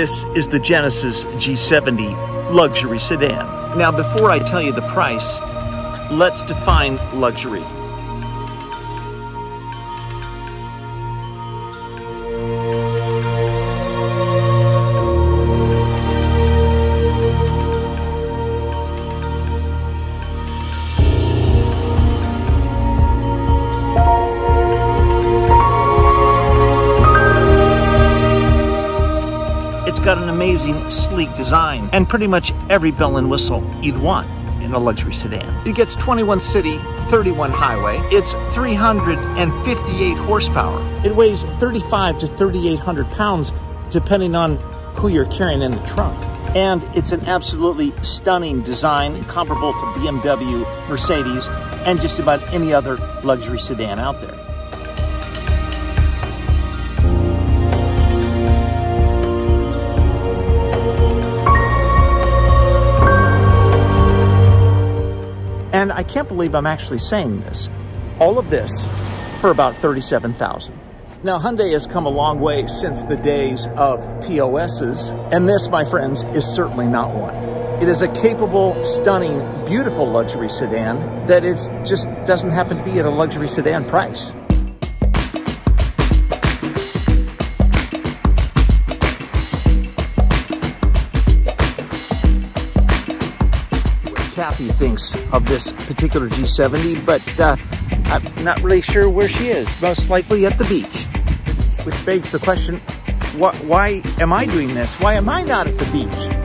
This is the Genesis G70 luxury sedan. Now, before I tell you the price, let's define luxury. It's got an amazing, sleek design and pretty much every bell and whistle you'd want in a luxury sedan. It gets 21 city, 31 highway. It's 358 horsepower. It weighs 35 to 3,800 pounds, depending on who you're carrying in the trunk. And it's an absolutely stunning design, comparable to BMW, Mercedes, and just about any other luxury sedan out there. And I can't believe I'm actually saying this. All of this for about $37,000. Now, Hyundai has come a long way since the days of POSs, and this, my friends, is certainly not one. It is a capable, stunning, beautiful luxury sedan that is just doesn't happen to be at a luxury sedan price. Kathy thinks of this particular G70, but I'm not really sure where she is, most likely at the beach, which begs the question, why am I doing this? Why am I not at the beach?